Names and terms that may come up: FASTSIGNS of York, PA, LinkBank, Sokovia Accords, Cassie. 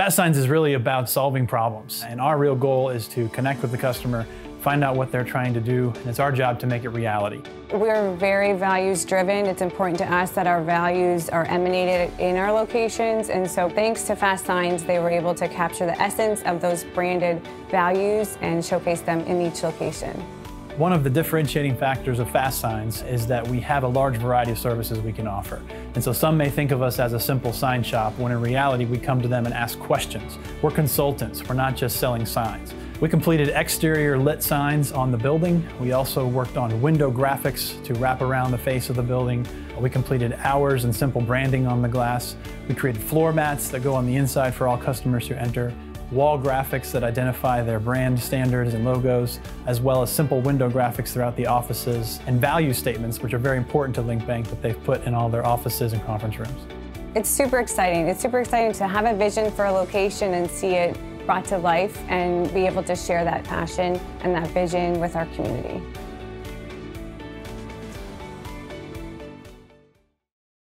FastSigns is really about solving problems, and our real goal is to connect with the customer, find out what they're trying to do, and it's our job to make it reality. We're very values driven. It's important to us that our values are emanated in our locations, and so thanks to FastSigns, they were able to capture the essence of those branded values and showcase them in each location. One of the differentiating factors of FastSigns is that we have a large variety of services we can offer. And so some may think of us as a simple sign shop, when in reality we come to them and ask questions. We're consultants, we're not just selling signs. We completed exterior lit signs on the building. We also worked on window graphics to wrap around the face of the building. We completed hours and simple branding on the glass. We created floor mats that go on the inside for all customers who enter. Wall graphics that identify their brand standards and logos, as well as simple window graphics throughout the offices, and value statements, which are very important to LinkBank, that they've put in all their offices and conference rooms. It's super exciting. It's super exciting to have a vision for a location and see it brought to life and be able to share that passion and that vision with our community.